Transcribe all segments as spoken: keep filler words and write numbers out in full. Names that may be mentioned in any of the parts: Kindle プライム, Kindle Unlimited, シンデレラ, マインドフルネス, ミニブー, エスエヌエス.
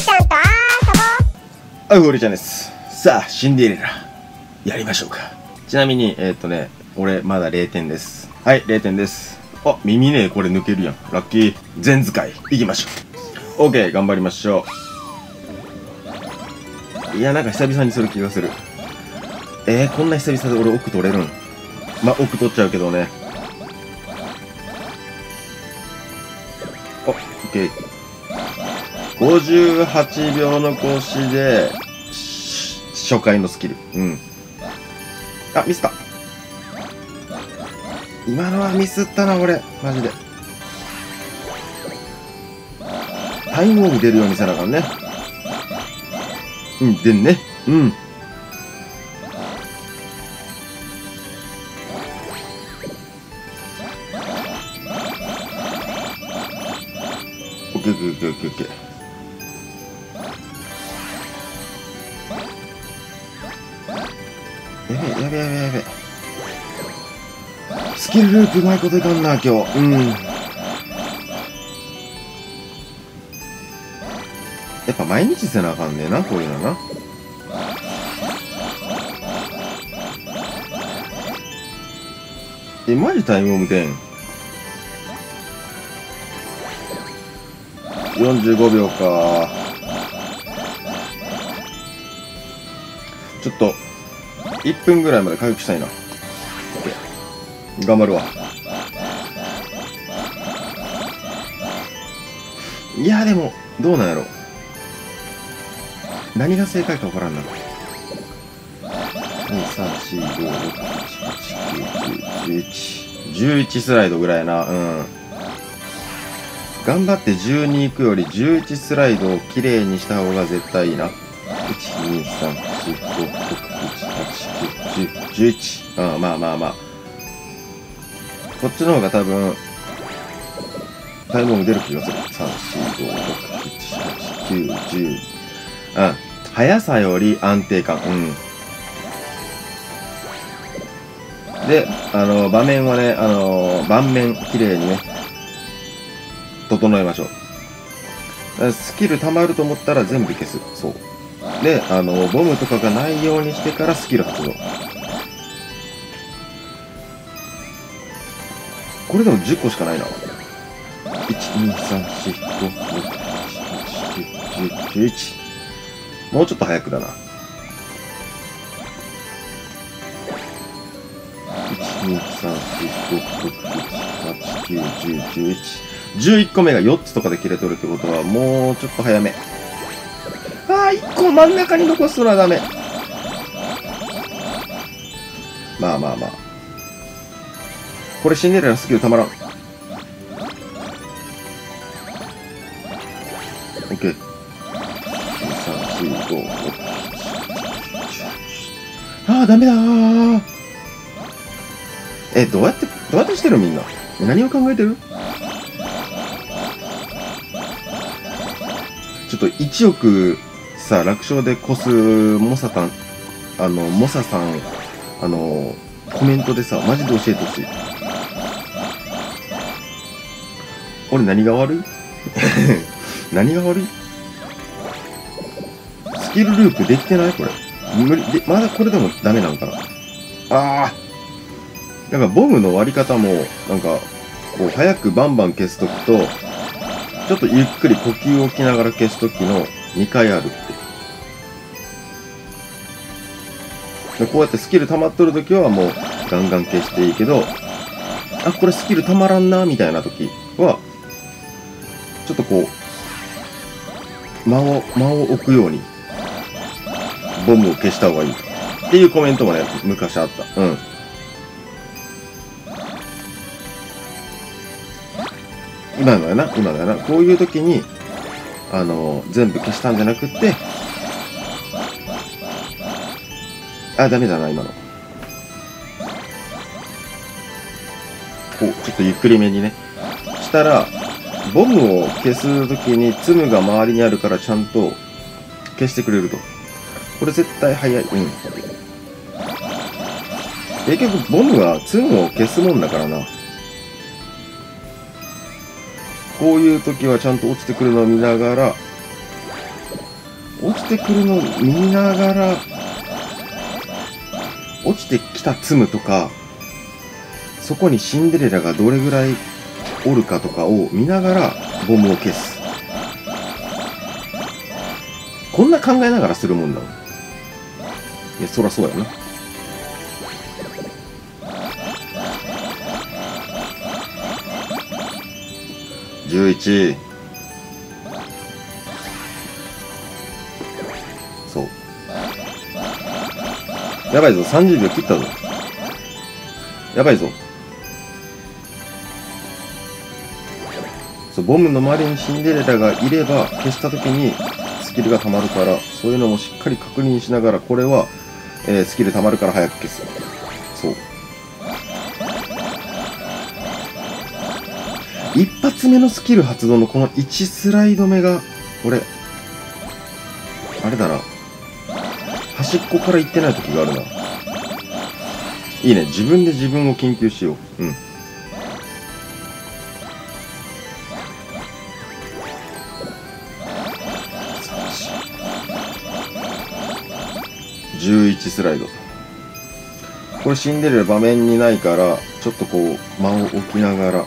ちゃんとあーぼう。あ、ゴリちゃんです。さあ、シンデレラ、やりましょうか。ちなみに、えー、っとね、俺、まだれいてんです。はい、れいてんです。あ、耳ね、これ抜けるやん。ラッキー。全使い、いきましょう。オーケー、頑張りましょう。いや、なんか久々にする気がする。えー、こんな久々で俺奥取れるん？まあ、奥取っちゃうけどね。お、オッケー。ごじゅうはちびょうの更新で、初回のスキル。うん。あ、ミスった。今のはミスったな、俺。マジで。タイムオフ出るようにせなあかんね。うん、出んね。うん。オッケーオッケーオッケーオッケー。やべやべやべやべ。スキルループうまいこといかんな、今日。うん。やっぱ毎日せなあかんねえな、こういうのな。え、マジタイムオム出ん。よんじゅうごびょうか。ちょっといっぷんぐらいまで回復したいな。頑張るわ。いやでもどうなんやろ、何が正解か分からんな。にさんよんごろくななはちきゅうじゅういち じゅういちスライドぐらいやな。うん、頑張ってじゅうにいくよりじゅういちスライドをきれいにした方が絶対いいな。いちにさんよんごろくななはちきゅうじゅういち。うん、まあまあまあ、こっちの方が多分タイムも出る気がする。さんよんごろくななはちきゅうじゅう。うん、速さより安定感。うんで、あの場面はね、あの盤面きれいにね整えましょう。スキル溜まると思ったら全部消す。そうで、あのボムとかがないようにしてからスキル発動。これでもじゅっこしかないな。いちにさんよんごろくななはちきゅうじゅういち。もうちょっと早くだな。いちにさんよんごろくななはちきゅうじゅういち。じゅういっこめがよっつとかで切れとるってことは、もうちょっと早め。ああ、いっこ真ん中に残すのはダメ。まあまあまあ。これシンデレラスキルたまらん。オッケー。にさんよんごろく。ああ、ダメだー。え、どうやって、どうやってしてるみんな。何を考えてる？ちょっといちおくさ、楽勝で越すモサさん、あの、モサさん、あの、コメントでさ、マジで教えてほしい。俺何が悪い何が悪い？スキルループできてない？これ無理で、まだこれでもダメなんかな。あー、なんかボムの割り方もなんかこう早くバンバン消すときと、ちょっとゆっくり呼吸を置きながら消すときのにかいあるって。こうやってスキル溜まっとるときはもうガンガン消していいけど、あ、これスキル溜まらんなみたいなときはちょっとこう間を間を置くようにボムを消した方がいいっていうコメントもね、昔あった。うん、今のやな、今のやな。こういう時にあのー、全部消したんじゃなくて、あ、ダメだな今の。こうちょっとゆっくりめにねしたら、ボムを消すときにツムが周りにあるからちゃんと消してくれると。これ絶対早い。うん、結局ボムはツムを消すもんだからな。こういう時はちゃんと落ちてくるのを見ながら落ちてくるのを見ながら、落ちてきた積むとか、そこにシンデレラがどれぐらいおるかとかを見ながらボムを消す。こんな考えながらするもんだ。いや、そらそうやな。じゅういち。そう。やばいぞ、さんじゅうびょう切ったぞ。やばいぞ。そう、ボムの周りにシンデレラがいれば消したときにスキルがたまるから、そういうのもしっかり確認しながら、これは、えー、スキルたまるから早く消す。そう。一発目のスキル発動のこのいちスライド目が、これ、あれだな。端っこから行ってない時があるな。いいね。自分で自分を研究しよう。うん。じゅういちスライド。これシンデレラ場面にないから、ちょっとこう、間を置きながら。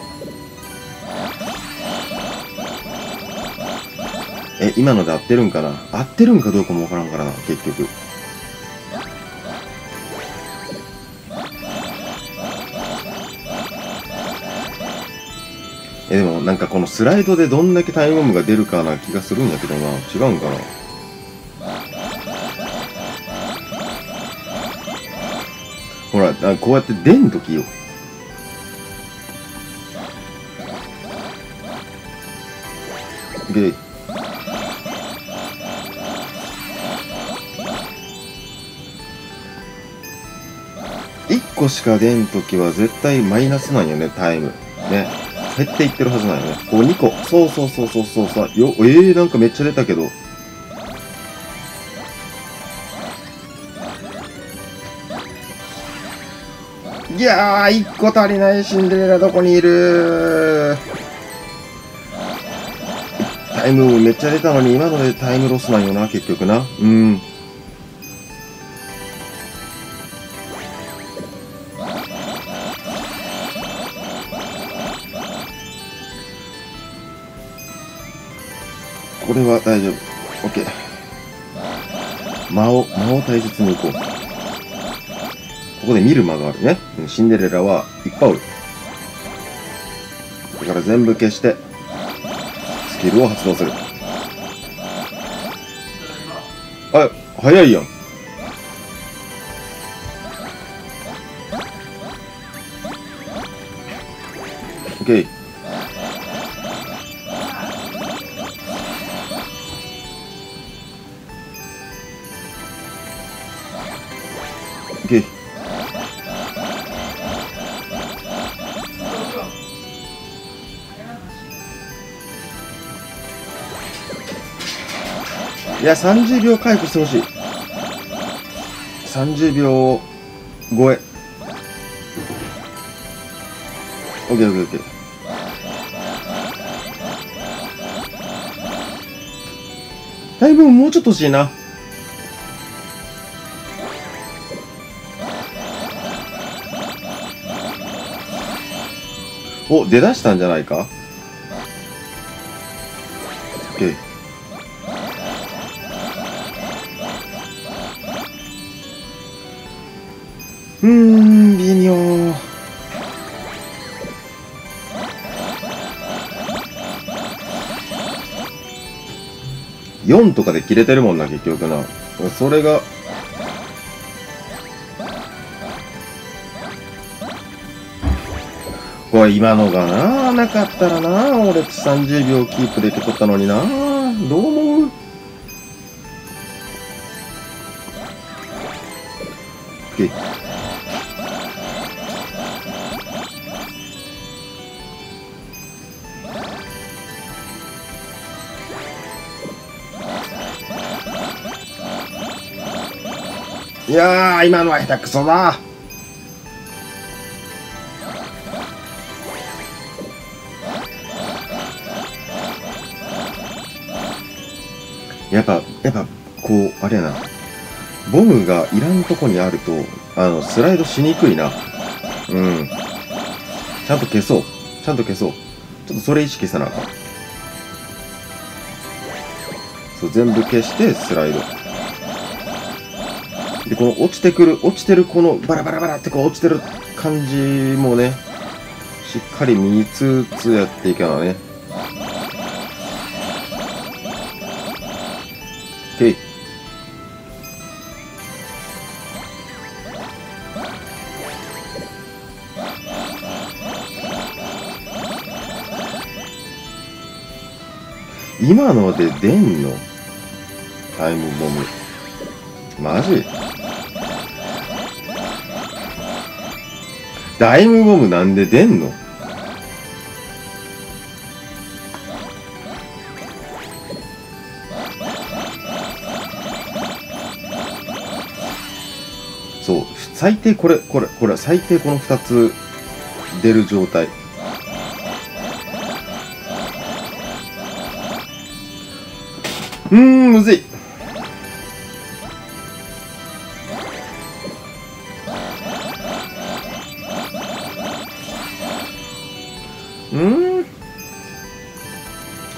え、今ので合ってるんかな？合ってるんかどうかもわからんからな、結局。え、でもなんかこのスライドでどんだけタイムボムが出るかな気がするんだけどな。違うんかな？ほら、こうやって出んときよ。で、いっこしか出んときは絶対マイナスなんよね、タイム。ね。減っていってるはずなんよね。こうにこ。そうそうそうそうそうさ。よ、えー、なんかめっちゃ出たけど。いやー、いっこ足りない。シンデレラどこにいる？タイムめっちゃ出たのに、今のでタイムロスなんよな、結局な。うん。これは大丈夫。OK。間を、間を大切にいこう。ここで見る間があるね。シンデレラはいっぱいおる。だから全部消して、スキルを発動する。あ、早いやん。OK。OK。いや、さんじゅうびょう回復してほしい。さんじゅうびょう超え。OKOKOK。だいぶもうちょっと欲しいな。お、出だしたんじゃないか。 OK。うーん、微妙。よんとかで切れてるもんな、結局な。それが。これ今のがな、なかったらな、俺さんじゅうびょうキープできとったのにな。どう思う？いやー、今のは下手くそだ。やっぱやっぱ構あれやな、ボムがいらんとこにあるとあのスライドしにくいな。うん、ちゃんと消そう、ちゃんと消そう、ちょっとそれ意識さなあかん。そう、全部消してスライドで、この落ちてくる落ちてるこのバラバラバラってこう落ちてる感じもね、しっかり見つつやっていかなね。OK。今ので出んの？タイムボム。マジ？タイムボムなんで出んの？そう、最低これ、これ、これ、最低このふたつ出る状態。うーん、むずい。うーん。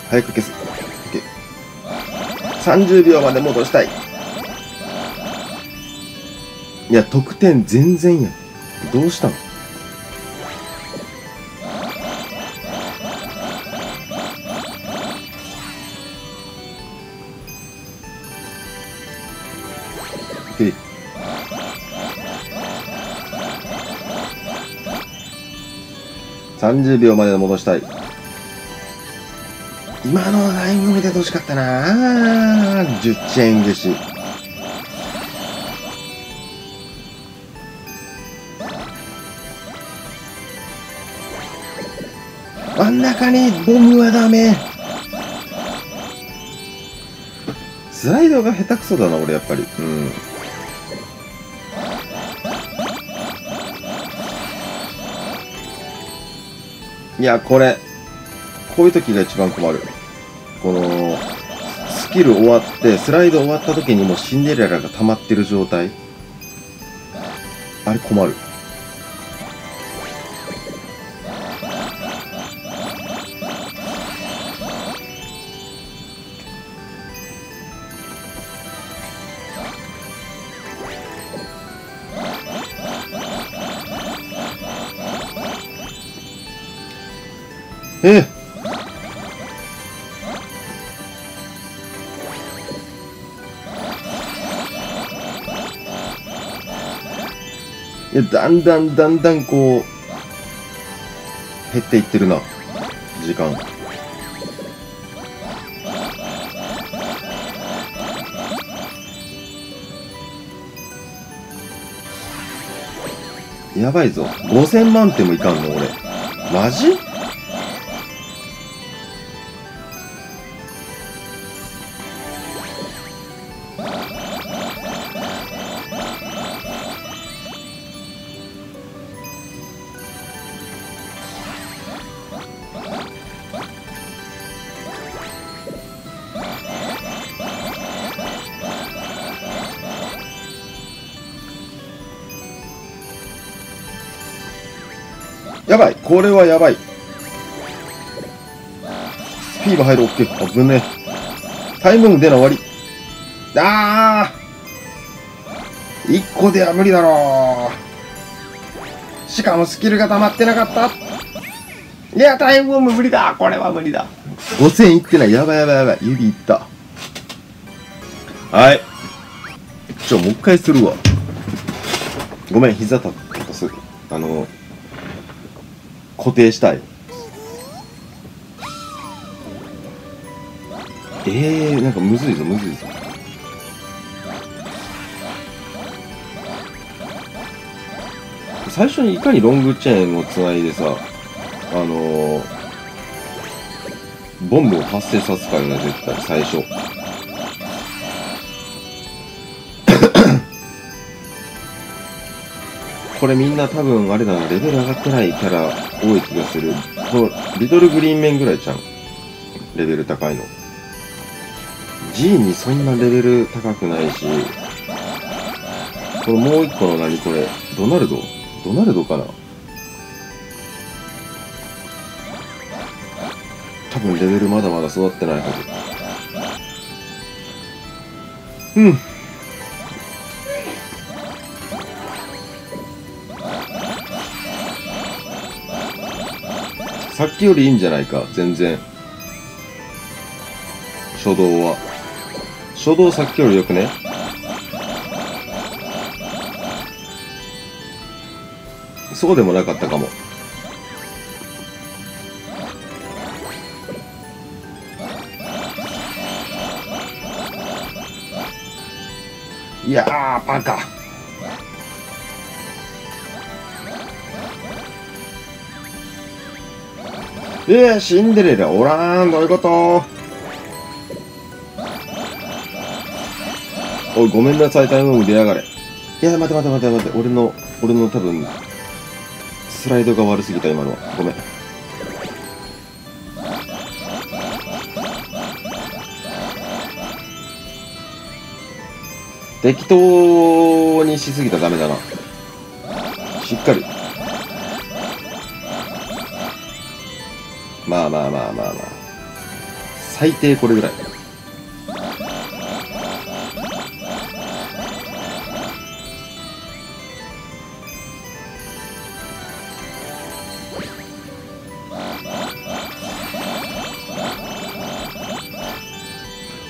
早く消す。さんじゅうびょうまで戻したい。いや、得点全然やん。どうしたの？OK。さんじゅうびょうまで戻したい。今のラインを見ててほしかったなぁ。じゅっチェーン消し。真ん中にボムはダメ。スライドが下手くそだな俺、やっぱり。うん、いや、これこういう時が一番困る。このスキル終わってスライド終わった時にもうシンデレラが溜まってる状態、あれ困る。ええ、いや、だんだんだんだんこう減っていってるな、時間。やばいぞ、ごせんまんてんもいかんの俺、マジ？やばい、これはやばい。スピード入る、オッケー。危ねえ。タイム出な、終わり。あー、いっこでは無理だろう。しかもスキルが溜まってなかった。いや、タイムも無理だ。これは無理だ。ごせんいってない。やばいやばいやばい。指いった。はい。ちょ、もう一回するわ。ごめん、膝立ったす。あの、固定したい。ええー、なんかむずいぞむずいぞ。最初にいかにロングチェーンをつないでさ、あのー、ボンボン発生させたいな、絶対最初。これみんな多分あれだな、レベル上がってないキャラ多い気がする。リトルグリーンメンぐらいちゃん、レベル高いの。ジーツー そんなレベル高くないし、これもう一個の何これ、ドナルドドナルドかな、多分レベルまだまだ育ってないはず。うん、さっきよりいいんじゃないか、全然。初動は初動さっきよりよくね。そうでもなかったかも。いやーバカ、えー、シンデレラおらん、どういうこと。おいごめんなさい、タイム出やがれ。いや待て待て待て待て、俺の俺の多分スライドが悪すぎた今のは、ごめん。適当にしすぎたらダメだな。しっかり。まあまあまあまあまあ。最低これぐらい。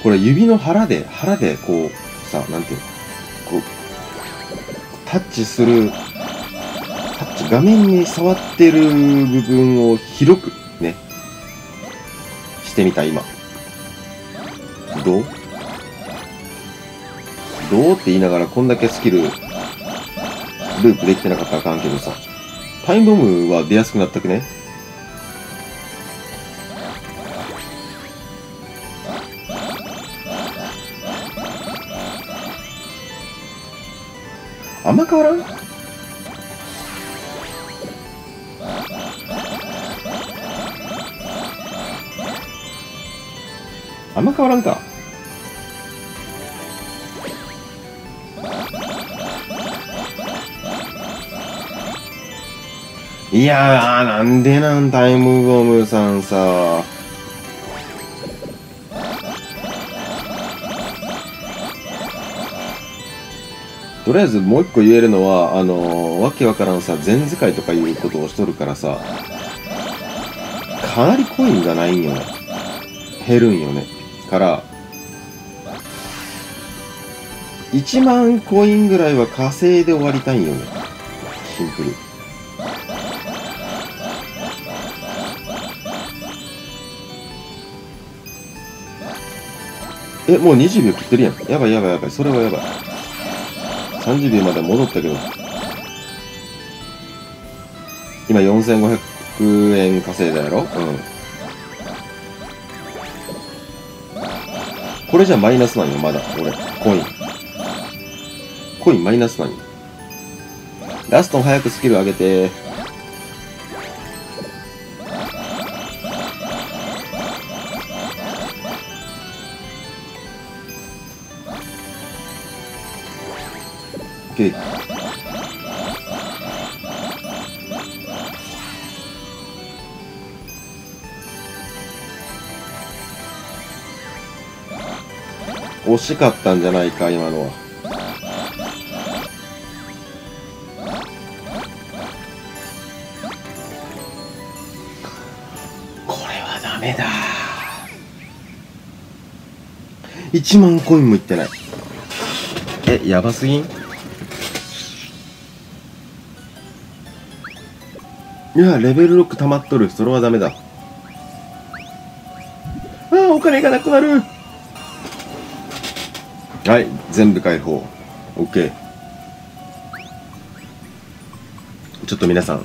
これ指の腹で、腹でこう。なんていうの、こうタッチする、タッチ画面に触ってる部分を広くねしてみた今。どうどうって言いながらこんだけスキルループできてなかったらあかんけどさ、タイムボムは出やすくなったくね。あんま変わらん？あんま変わらんか。いやーなんでなん、タイムボムさんさ、とりあえずもう一個言えるのは、あのー、わけわからんさ、全使いとかいうことをしとるからさ、かなりコインがないんよね。減るんよね。から、いちまんコインぐらいは稼いで終わりたいんよね。シンプル。え、もうにじゅうびょう切ってるやん。やばいやばいやばい。それはやばい。さんじゅうびょうまで戻ったけど、今よんせんごひゃくえん稼いだやろ。うん、これじゃマイナスなんよ、まだ俺コインコインマイナスなんよ。ラスト早くスキル上げて。惜しかったんじゃないか今のは。これはダメだ。いちまんコインもいってない。え、やばすぎん。いや、レベルろく溜まっとる。それはダメだ。ああ、お金がなくなる。はい、全部解放。OK。ちょっと皆さん、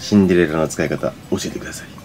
シンデレラの使い方、教えてください。